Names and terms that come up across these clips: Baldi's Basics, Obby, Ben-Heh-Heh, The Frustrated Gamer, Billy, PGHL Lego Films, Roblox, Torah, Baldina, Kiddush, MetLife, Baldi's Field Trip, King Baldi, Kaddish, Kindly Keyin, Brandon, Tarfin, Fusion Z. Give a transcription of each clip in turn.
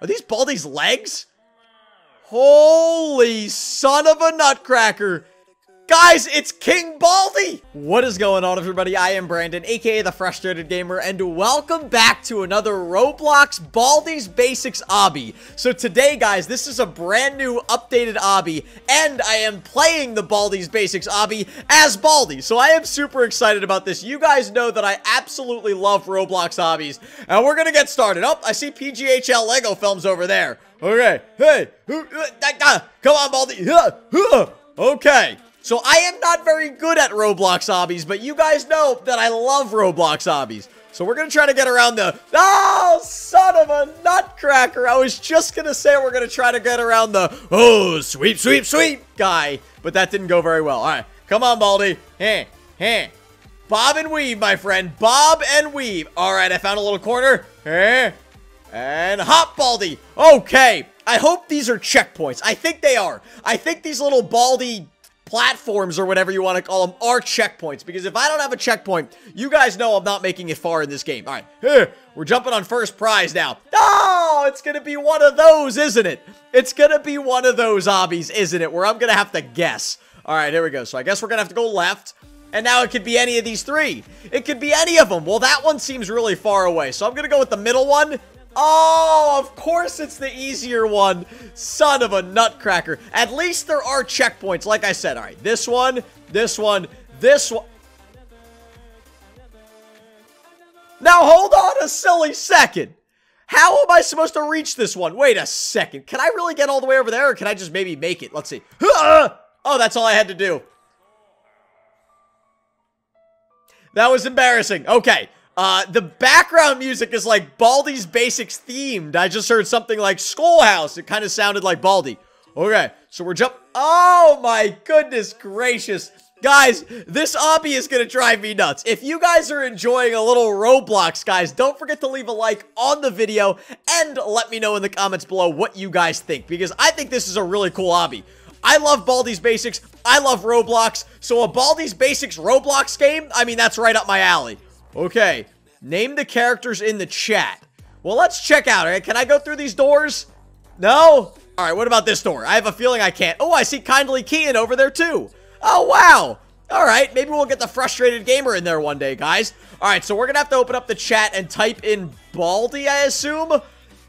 Are these Baldi's legs? Holy son of a nutcracker! Guys, it's King Baldi! What is going on, everybody? I am Brandon, aka The Frustrated Gamer, and welcome back to another Roblox Baldi's Basics Obby. So today, guys, this is a brand new updated Obby, and I am playing the Baldi's Basics Obby as Baldi. So I am super excited about this. You guys know that I absolutely love Roblox Obbies, and we're gonna get started. Oh, I see PGHL Lego Films over there. Okay, hey, come on, Baldi. Okay. So I am not very good at Roblox Obbies, but you guys know that I love Roblox Obbies. So we're going to try to get around the... Oh, son of a nutcracker. I was just going to say we're going to try to get around the... Oh, sweep, sweep, sweep guy. But that didn't go very well. All right. Come on, Baldi. Hey, hey. Bob and weave, my friend. Bob and weave. All right. I found a little corner. Hey. And hop, Baldi. Okay. I hope these are checkpoints. I think they are. I think these little Baldi... platforms or whatever you want to call them are checkpoints, because if I don't have a checkpoint, you guys know I'm not making it far in this game. All right, here, we're jumping on first prize now. Oh, it's gonna be one of those, isn't it? It's gonna be one of those obbies, isn't it, where I'm gonna have to guess. All right, here we go. So I guess we're gonna have to go left, and now it could be any of these three. It could be any of them. Well, that one seems really far away, so I'm gonna go with the middle one. Oh, of course it's the easier one. Son of a nutcracker. At least there are checkpoints, like I said. All right, this one, this one, this one. Now, hold on a silly second. How am I supposed to reach this one? Wait a second. Can I really get all the way over there, or can I just maybe make it? Let's see. Oh, that's all I had to do. That was embarrassing. Okay. The background music is like Baldi's Basics themed. I just heard something like Schoolhouse. It kind of sounded like Baldi. Okay, so we're jumping. Oh my goodness gracious. Guys, this obby is going to drive me nuts. If you guys are enjoying a little Roblox, guys, don't forget to leave a like on the video and let me know in the comments below what you guys think, because I think this is a really cool obby. I love Baldi's Basics. I love Roblox. So a Baldi's Basics Roblox game, I mean, that's right up my alley. Okay, name the characters in the chat. Well, let's check out. All right, can I go through these doors? No? All right, what about this door? I have a feeling I can't. Oh, I see Kindly Keyin over there, too. Oh, wow. All right, maybe we'll get the Frustrated Gamer in there one day, guys. All right, so we're going to have to open up the chat and type in Baldi, I assume. Baldi,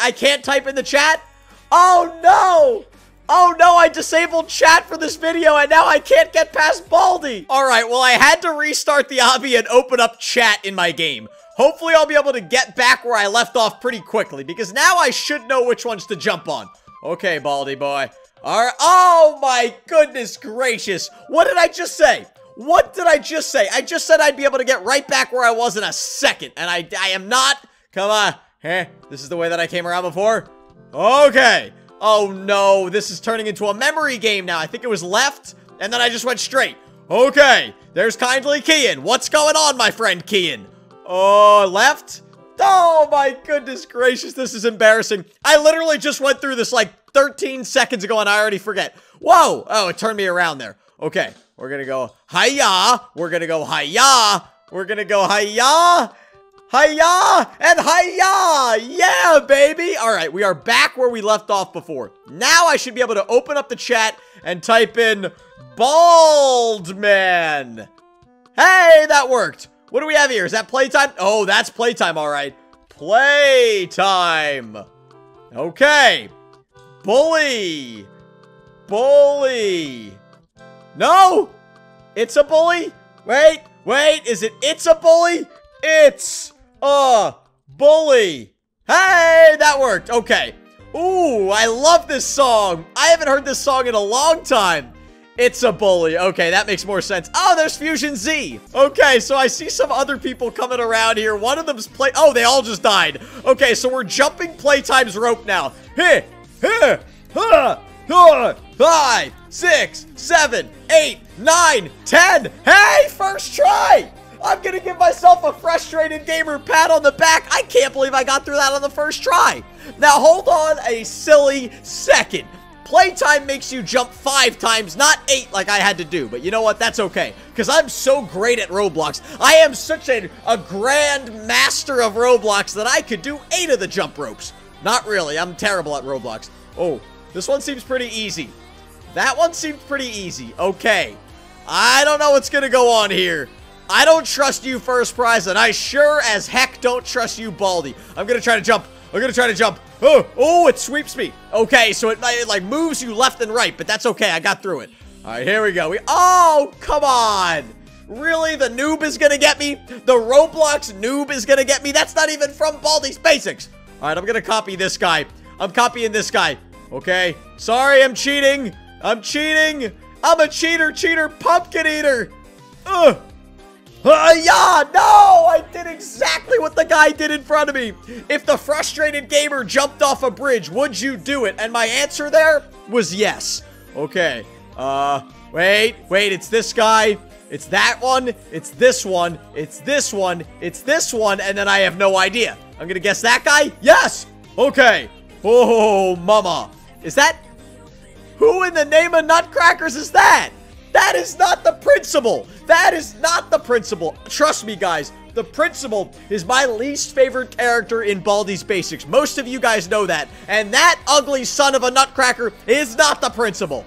I can't type in the chat? Oh, no. Oh no, I disabled chat for this video and now I can't get past Baldi. All right, well, I had to restart the obby and open up chat in my game. Hopefully I'll be able to get back where I left off pretty quickly, because now I should know which ones to jump on. Okay, Baldi boy. All right. Oh my goodness gracious. What did I just say? What did I just say? I just said I'd be able to get right back where I was in a second, and I am not. Come on. Hey, this is the way that I came around before. Okay. Oh no, this is turning into a memory game now. I think it was left, and then I just went straight. Okay, there's Kindly Keyin. What's going on, my friend Keyin? Oh, left? Oh my goodness gracious, this is embarrassing. I literally just went through this like 13 seconds ago, and I already forget. Whoa, oh, it turned me around there. Okay, we're gonna go hi-ya, we're gonna go hi-ya, we're gonna go hi-ya. Hiya! And hiya! Yeah, baby! Alright, we are back where we left off before. Now I should be able to open up the chat and type in Bald Man. Hey, that worked. What do we have here? Is that playtime? Oh, that's playtime, alright. Playtime. Okay. Bully. Bully. No! It's a bully? Wait, wait, is it it's a bully? It's... bully. Hey, that worked. Okay. Ooh, I love this song. I haven't heard this song in a long time. It's a bully. Okay, that makes more sense. Oh, there's Fusion Z. Okay, so I see some other people coming around here. One of them's play... Oh, they all just died. Okay, so we're jumping Playtime's rope now. Hey, hey, ha, ha, 5, 6, 7, 8, 9, 10. Hey, first try. I'm gonna give myself a Frustrated Gamer pat on the back. I can't believe I got through that on the first try. Now, hold on a silly second. playtime makes you jump 5 times, not 8 like I had to do. But you know what? That's okay, because I'm so great at Roblox. I am such a grand master of Roblox that I could do 8 of the jump ropes. Not really. I'm terrible at Roblox. Oh, this one seems pretty easy. That one seemed pretty easy. Okay. I don't know what's going to go on here. I don't trust you, first prize, and I sure as heck don't trust you, Baldi. I'm going to try to jump. Oh, it sweeps me. Okay, so it like moves you left and right, but that's okay. I got through it. All right, here we go. Oh, come on. Really? The noob is going to get me? The Roblox noob is going to get me? That's not even from Baldi's Basics. All right, I'm going to copy this guy. I'm copying this guy. Okay. Sorry, I'm cheating. I'm a cheater, pumpkin eater. Ugh. Yeah, no, I did exactly what the guy did in front of me. If the frustrated gamer jumped off a bridge, would you do it? And my answer there was yes. Okay. Wait, it's this guy. It's that one. It's this one. It's this one. It's this one. And then I have no idea. I'm going to guess that guy. Yes. Okay. Oh, mama. Is that? Who in the name of nutcrackers is that? That is not the principal. That is not the principal. Trust me, guys. The principal is my least favorite character in Baldi's Basics. Most of you guys know that. And that ugly son of a nutcracker is not the principal.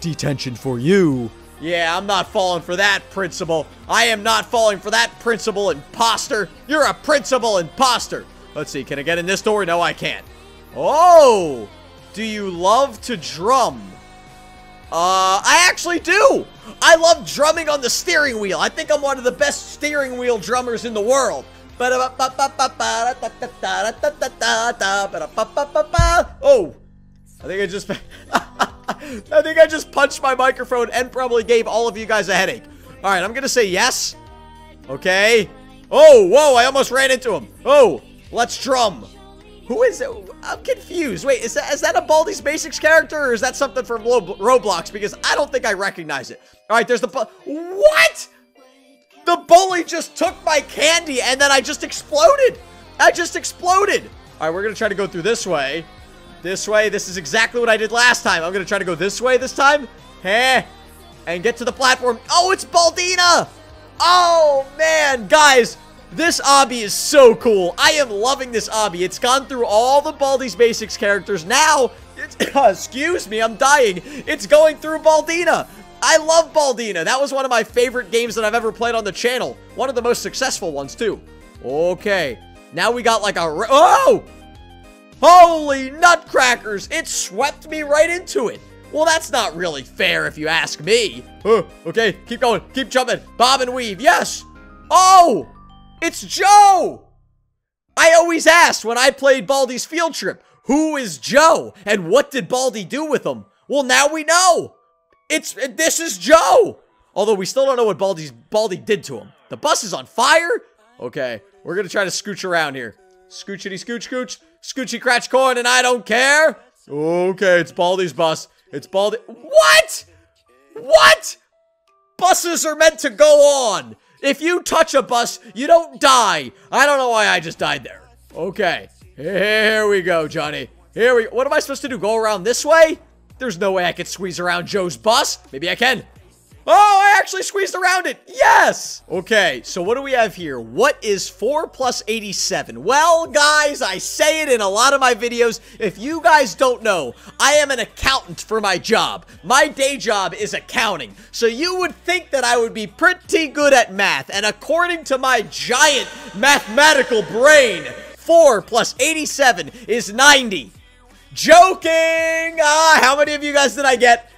Detention for you. Yeah, I'm not falling for that, principal. I am not falling for that, principal imposter. You're a principal imposter. Let's see. Can I get in this door? No, I can't. Oh, do you love to drum? I actually do. I love drumming on the steering wheel. I think I'm one of the best steering wheel drummers in the world. Oh, I think I just punched my microphone and probably gave all of you guys a headache. All right, I'm going to say yes. Okay. Oh, whoa, I almost ran into him. Oh, let's drum. Who is it? I'm confused. Wait, is that a Baldi's Basics character, or is that something from Roblox? Because I don't think I recognize it. All right, there's the... What? The bully just took my candy, and then I just exploded. All right, we're going to try to go through this way. This is exactly what I did last time. I'm going to try to go this way this time. Heh. And get to the platform. Oh, it's Baldina. Oh, man, guys. This obby is so cool. I am loving this obby. It's gone through all the Baldi's Basics characters. Now, it's, excuse me, I'm dying. It's going through Baldina. I love Baldina. That was one of my favorite games that I've ever played on the channel. One of the most successful ones, too. Okay. Now we got like a... Oh! Holy nutcrackers. It swept me right into it. Well, that's not really fair if you ask me. Oh, okay, keep going. Keep jumping. Bob and weave. Yes. Oh! It's Joe! I always asked when I played Baldi's Field Trip, who is Joe? And what did Baldi do with him? Well, now we know. This is Joe. Although we still don't know what Baldi did to him. The bus is on fire? Okay, we're going to try to scooch around here. Scoochity scooch scooch. Scoochy cratch corn and I don't care. Okay, it's Baldi's bus. It's Baldi. What? What? Buses are meant to go on. If you touch a bus, you don't die. I don't know why I just died there. Okay. Here we go, Johnny. What am I supposed to do? Go around this way? There's no way I could squeeze around Joe's bus. Maybe I can. Oh, I actually squeezed around it. Yes. Okay, so what do we have here? What is 4 plus 87? Well, guys, I say it in a lot of my videos. If you guys don't know, I am an accountant for my job. My day job is accounting. So you would think that I would be pretty good at math. And according to my giant mathematical brain, 4 plus 87 is 90. Joking. Ah, how many of you guys did I get?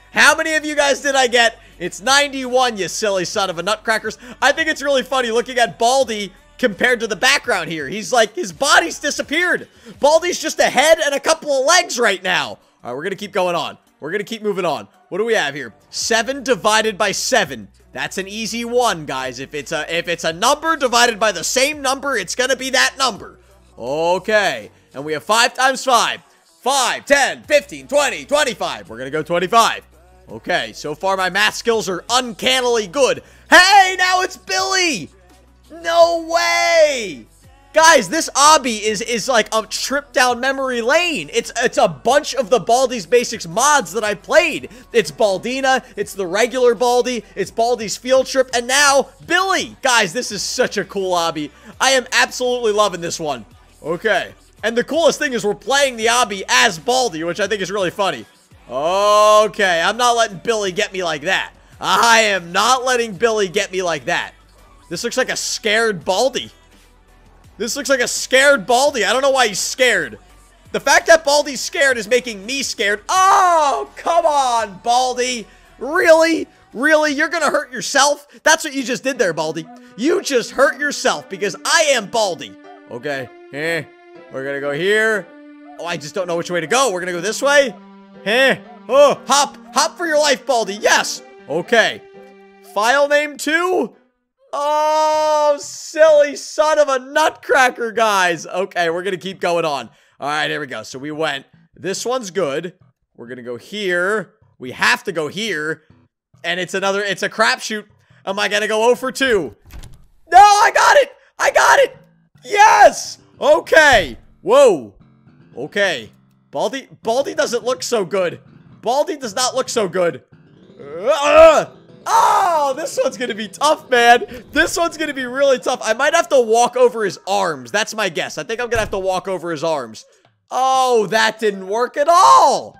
It's 91, you silly son of a nutcrackers. I think it's really funny looking at Baldi compared to the background here. He's like, his body's disappeared. Baldi's just a head and a couple of legs right now. All right, we're going to keep going on. We're going to keep moving on. What do we have here? 7 divided by 7. That's an easy one, guys. If it's a number divided by the same number, it's going to be that number. Okay. And we have 5 times 5. 5, 10, 15, 20, 25. We're going to go 25. Okay, so far my math skills are uncannily good. Hey, now it's Billy! No way! Guys, this Obby is like a trip down memory lane. It's a bunch of the Baldi's Basics mods that I played. It's Baldina, it's the regular Baldi, it's Baldi's Field Trip, and now Billy. Guys, this is such a cool Obby. I am absolutely loving this one. Okay. And the coolest thing is we're playing the Obby as Baldi, which I think is really funny. Okay, I'm not letting Billy get me like that. I am not letting Billy get me like that. This looks like a scared Baldi. This looks like a scared Baldi. I don't know why he's scared. The fact that Baldi's scared is making me scared. Oh, come on, Baldi. Really? Really? You're going to hurt yourself? That's what you just did there, Baldi. You just hurt yourself because I am Baldi. Okay. Eh. We're going to go here. Oh, I just don't know which way to go. We're going to go this way. Eh. Oh, hop. Hop for your life, Baldi. Yes. Okay. File name 2. Oh, silly son of a nutcracker, guys. Okay, we're going to keep going on. All right, here we go. So we went. This one's good. We're going to go here. We have to go here. And it's a crapshoot. Am I going to go 0 for 2? No, I got it. I got it. Yes. Okay. Whoa. Okay. Baldi doesn't look so good. Baldi does not look so good. Oh, this one's going to be tough, man. This one's going to be really tough. I might have to walk over his arms. That's my guess. I think I'm going to have to walk over his arms. Oh, that didn't work at all.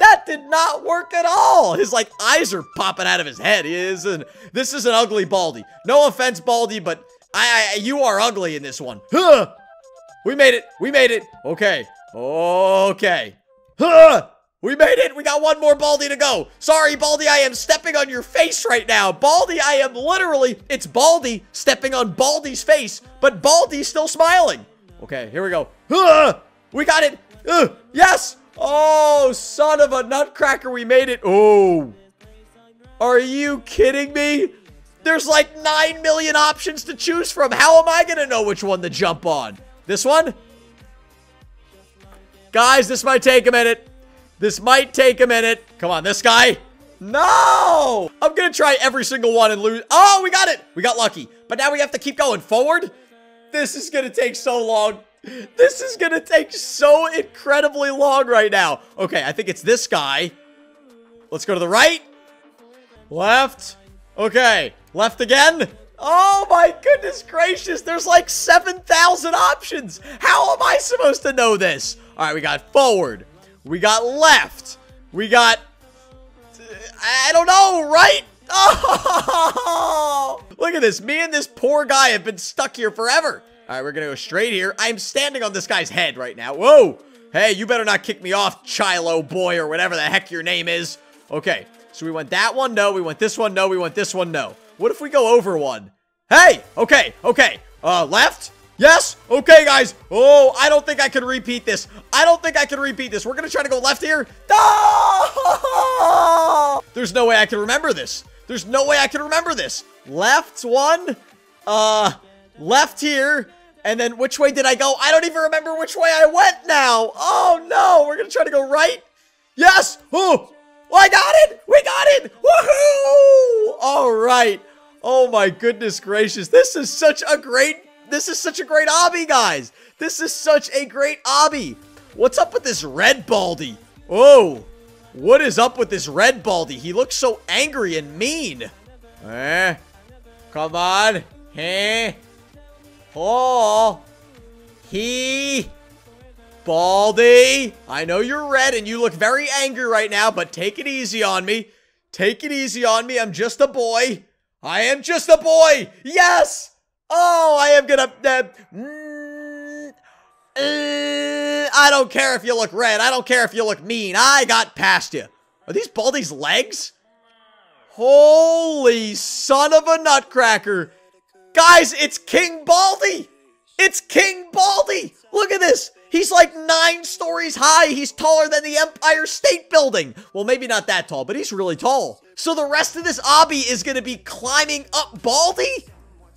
That did not work at all. His, like, eyes are popping out of his head. This is an ugly Baldi. No offense, Baldi, but you are ugly in this one. Huh. We made it. We made it. Okay. Okay. Huh. We made it. We got one more Baldi to go. Sorry, Baldi, I am stepping on your face right now. Baldi, I am literally, it's Baldi stepping on Baldi's face, but Baldi's still smiling. Okay, here we go. We got it. Yes. Oh, son of a nutcracker. We made it. Oh, are you kidding me? There's like 9 million options to choose from. How am I going to know which one to jump on? This one? Guys, this might take a minute. This might take a minute. Come on, this guy. No! I'm going to try every single one and lose. Oh, we got it. We got lucky. But now we have to keep going forward. This is going to take so long. This is going to take so incredibly long right now. Okay, I think it's this guy. Let's go to the right. Left. Okay, left again. Oh my goodness gracious. There's like 7,000 options. How am I supposed to know this? All right, we got forward. We got left. We got, I don't know, right? Oh, look at this. Me and this poor guy have been stuck here forever. All right, we're going to go straight here. I'm standing on this guy's head right now. Whoa. Hey, you better not kick me off, Chilo boy, or whatever the heck your name is. Okay, so we went that one. No, we went this one. No, we went this one. No. What if we go over one? Hey, okay, okay. Left. Yes? Okay, guys. Oh, I don't think I can repeat this. I don't think I can repeat this. We're going to try to go left here. Oh! There's no way I can remember this. There's no way I can remember this. Left one. Left here. And then which way did I go? I don't even remember which way I went now. Oh, no. We're going to try to go right. Yes. Oh, I got it. We got it. Woohoo. All right. Oh, my goodness gracious. This is such a great Obby, guys. This is such a great Obby. What's up with this red Baldi? Oh, what is up with this red Baldi? He looks so angry and mean. Eh, come on. Eh. Oh. He. Baldi. I know you're red and you look very angry right now, but take it easy on me. Take it easy on me. I'm just a boy. I am just a boy. Yes. Oh, I am gonna, I don't care if you look red. I don't care if you look mean. I got past you. Are these Baldi's legs? Holy son of a nutcracker. Guys, it's King Baldi. It's King Baldi. Look at this. He's like 9 stories high. He's taller than the Empire State Building. Well, maybe not that tall, but he's really tall. So the rest of this Obby is going to be climbing up Baldi?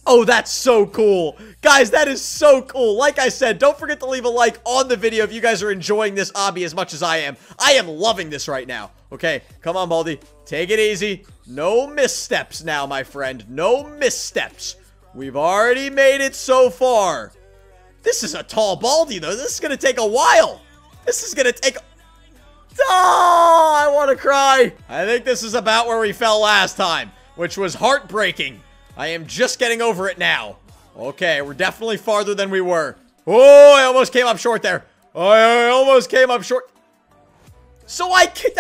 Oh, that's so cool. Guys, that is so cool. Like I said, don't forget to leave a like on the video if you guys are enjoying this Obby as much as I am. I am loving this right now. Okay, come on, Baldi. Take it easy. No missteps now, my friend. No missteps. We've already made it so far. This is a tall Baldi, though. This is going to take a while. This is going to take... Oh, I want to cry. I think this is about where we fell last time, which was heartbreaking. I am just getting over it now. Okay, we're definitely farther than we were. Oh, I almost came up short there. I almost came up short. So I can't...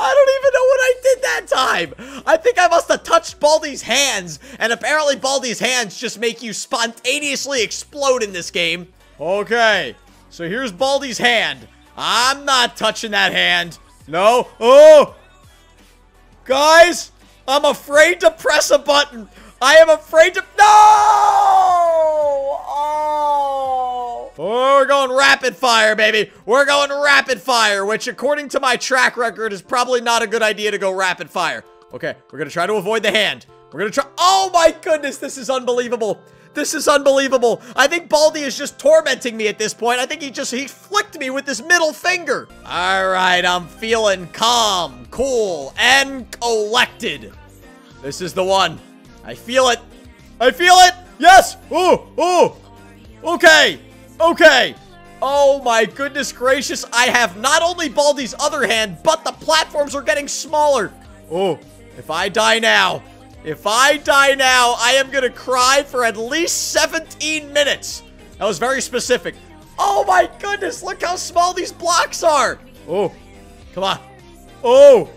I don't even know what I did that time. I think I must have touched Baldi's hands, and apparently Baldi's hands just make you spontaneously explode in this game. Okay, so here's Baldi's hand. I'm not touching that hand. No. Oh! Guys, I'm afraid to press a button. I am afraid to... No! Oh! Oh, we're going rapid fire, baby. We're going rapid fire, which according to my track record is probably not a good idea to go rapid fire. Okay, we're going to try to avoid the hand. We're going to try... Oh, my goodness. This is unbelievable. This is unbelievable. I think Baldi is just tormenting me at this point. I think he flicked me with his middle finger. All right, I'm feeling calm, cool, and collected. This is the one. I feel it. I feel it. Yes. Ooh, ooh. Okay. Okay. Oh, my goodness gracious. I have not only Baldi's other hand, but the platforms are getting smaller. Oh, if I die now, I am going to cry for at least 17 minutes. That was very specific. Oh, my goodness. Look how small these blocks are. Oh, come on. Oh,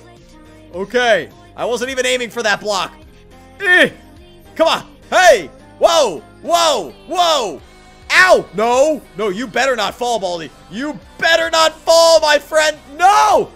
okay. I wasn't even aiming for that block. Come on. Hey. Whoa. Whoa. Whoa. Ow. No. No, you better not fall, Baldi. You better not fall, my friend. No.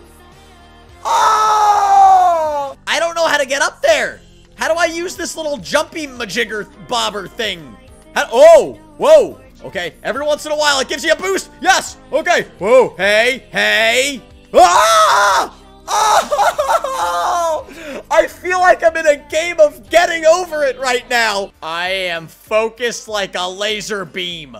Oh. I don't know how to get up there. How do I use this little jumpy majigger bobber thing? Oh. Whoa. Okay. Every once in a while, it gives you a boost. Yes. Okay. Whoa. Hey. Hey. Ah. Oh! I feel like I'm in a game of getting over it right now. I am focused like a laser beam.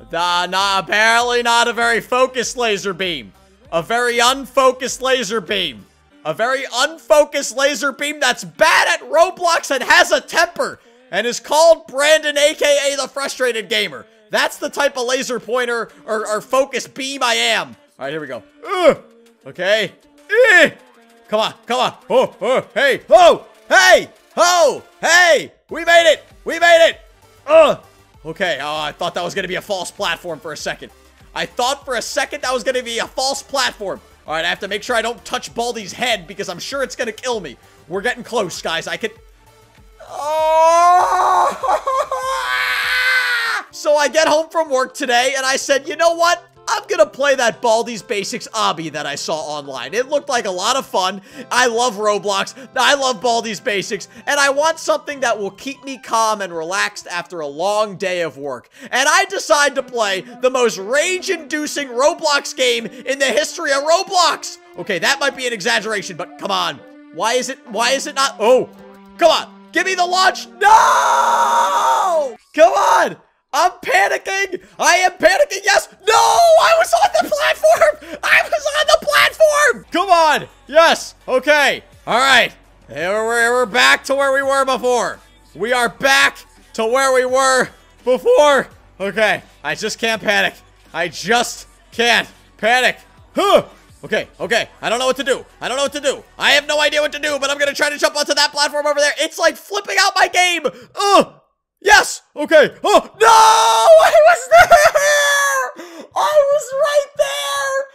Apparently not a very focused laser beam. A very unfocused laser beam. A very unfocused laser beam that's bad at Roblox and has a temper. And is called Brandon, aka The Frustrated Gamer. That's the type of laser pointer or focus beam I am. Alright, here we go. Okay. Come on, come on. Oh, oh, hey, oh, hey, oh, hey. We made it. We made it. Okay. Oh, I thought that was going to be a false platform for a second. I thought for a second that was going to be a false platform. All right. I have to make sure I don't touch Baldi's head because I'm sure it's going to kill me. We're getting close, guys. I could. Oh. So I get home from work today and I said, you know what? I'm going to play that Baldi's Basics Obby that I saw online. It looked like a lot of fun. I love Roblox. I love Baldi's Basics. And I want something that will keep me calm and relaxed after a long day of work. And I decide to play the most rage-inducing Roblox game in the history of Roblox. Okay, that might be an exaggeration, but come on. Why is it not? Oh, come on. Give me the launch. No! Come on. I'm panicking! I am panicking! Yes! No! I was on the platform! I was on the platform! Come on! Yes! Okay! Alright! We're back to where we were before! We are back to where we were before! Okay! I just can't panic! I just can't panic! Huh! Okay, okay. I don't know what to do. I don't know what to do. I have no idea what to do, but I'm gonna try to jump onto that platform over there. It's like flipping out my game! Ugh! Yes! Okay! Oh! No! I was there! I was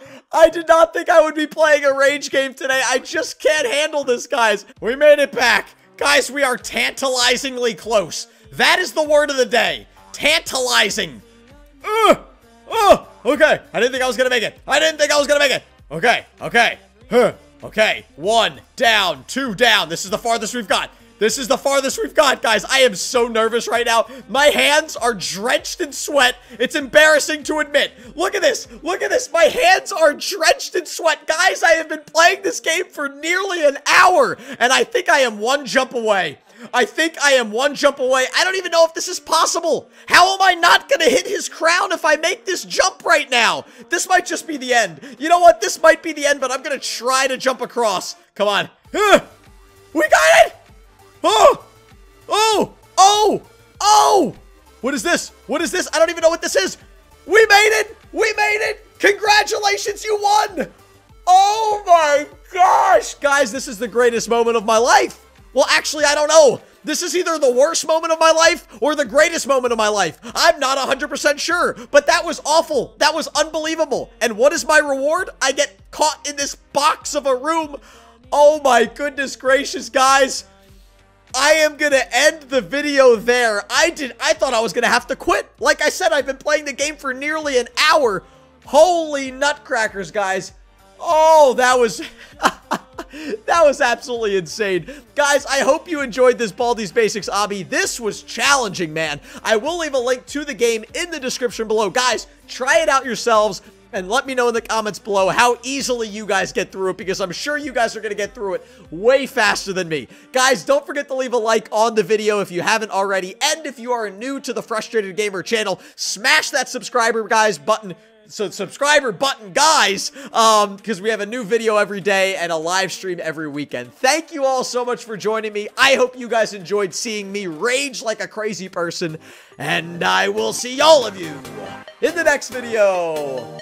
right there! I did not think I would be playing a rage game today. I just can't handle this, guys. We made it back. Guys, we are tantalizingly close. That is the word of the day. Tantalizing. Okay. I didn't think I was gonna make it. I didn't think I was gonna make it. Okay. Okay. Okay. One down. Two down. This is the farthest we've got. This is the farthest we've got, guys. I am so nervous right now. My hands are drenched in sweat. It's embarrassing to admit. Look at this. Look at this. My hands are drenched in sweat. Guys, I have been playing this game for nearly an hour, and I think I am one jump away. I think I am one jump away. I don't even know if this is possible. How am I not going to hit his crown if I make this jump right now? This might just be the end. You know what? This might be the end, but I'm going to try to jump across. Come on. We got it. Oh! Oh! Oh! Oh! What is this? What is this? I don't even know what this is. We made it! We made it! Congratulations, you won! Oh my gosh! Guys, this is the greatest moment of my life. Well, actually, I don't know. This is either the worst moment of my life or the greatest moment of my life. I'm not 100% sure, but that was awful. That was unbelievable. And what is my reward? I get caught in this box of a room. Oh my goodness gracious, guys. I am gonna end the video there. I thought I was gonna have to quit. Like I said, I've been playing the game for nearly an hour. Holy nutcrackers, guys. Oh, that was... that was absolutely insane. Guys, I hope you enjoyed this Baldi's Basics Obby. This was challenging, man. I will leave a link to the game in the description below. Guys, try it out yourselves and let me know in the comments below how easily you guys get through it, because I'm sure you guys are going to get through it way faster than me. Guys, don't forget to leave a like on the video if you haven't already. And if you are new to the Frustrated Gamer channel, smash that subscriber button, guys, because we have a new video every day and a live stream every weekend. Thank you all so much for joining me. I hope you guys enjoyed seeing me rage like a crazy person, and I will see all of you in the next video.